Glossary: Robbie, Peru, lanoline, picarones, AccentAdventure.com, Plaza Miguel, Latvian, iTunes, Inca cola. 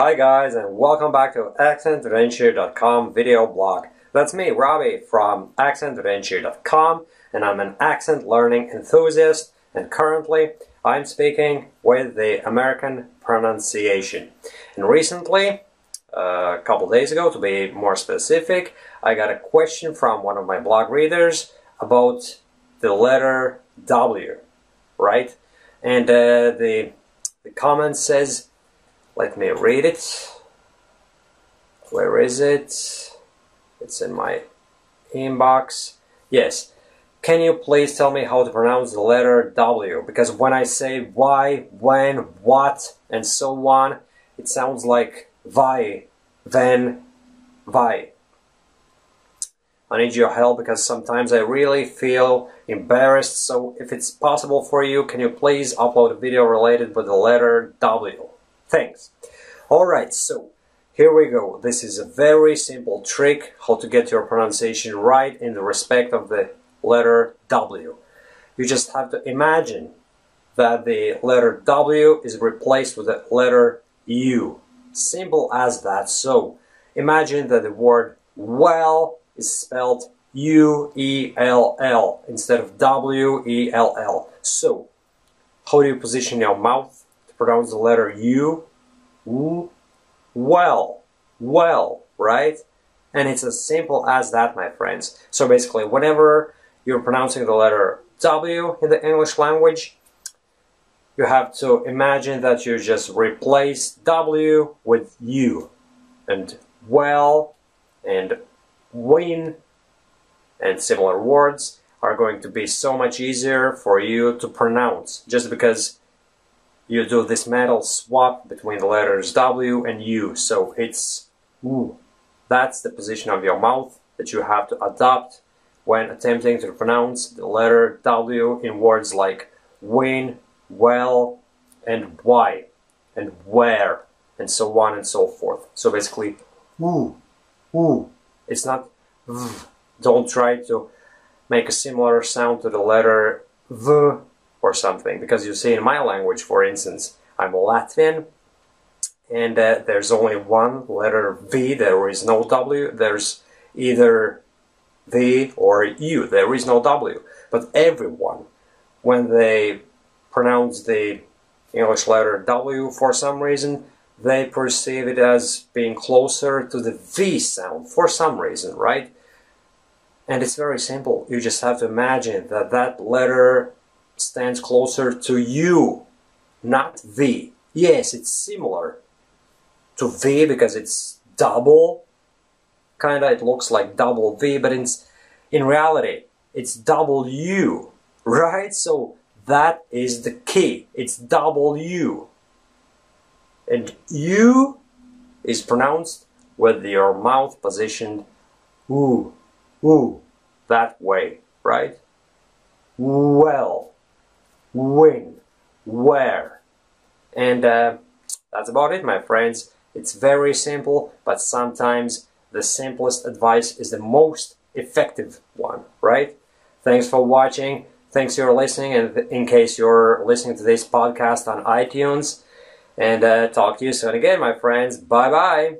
Hi guys, and welcome back to AccentAdventure.com video blog. That's me, Robbie, from AccentAdventure.com, and I'm an accent learning enthusiast, and currently I'm speaking with the American pronunciation. And recently, a couple days ago to be more specific, I got a question from one of my blog readers about the letter W, right? And the comment says, let me read it. Where is it? It's in my inbox. Yes. Can you please tell me how to pronounce the letter W? Because when I say why, when, what, and so on, it sounds like vai, then, vai. I need your help because sometimes I really feel embarrassed, so if it's possible for you, can you please upload a video related with the letter W? Thanks. Alright, so here we go. This is a very simple trick how to get your pronunciation right in the respect of the letter W. You just have to imagine that the letter W is replaced with the letter U. Simple as that. So imagine that the word well is spelled U-E-L-L instead of W-E-L-L. So how do you position your mouth to pronounce the letter U? Well, right? And it's as simple as that, my friends. So basically, whenever you're pronouncing the letter W in the English language, you have to imagine that you just replace W with U, and well and win and similar words are going to be so much easier for you to pronounce, just because you do this metal swap between the letters W and U. So it's U. That's the position of your mouth that you have to adopt when attempting to pronounce the letter W in words like win, well, and why, and where, and so on and so forth. So basically, U. It's not V. Don't try to make a similar sound to the letter V or something, because you see in my language, for instance, I'm Latvian, and there's only one letter V, there is no W, there's either V or U, there is no W. But everyone, when they pronounce the English letter W for some reason, they perceive it as being closer to the V sound for some reason, right? And it's very simple, you just have to imagine that that letter stands closer to U, not V. Yes, it's similar to V because it's double, kinda, it looks like double V, but it's, in reality, it's double U, right? So that is the key, it's double U. And U is pronounced with your mouth positioned ooh, that way, right? Well, win, where. And that's about it, my friends. It's very simple, but sometimes the simplest advice is the most effective one, right? Thanks for watching. Thanks for listening. And in case you're listening to this podcast on iTunes, and talk to you soon again, my friends. Bye-bye.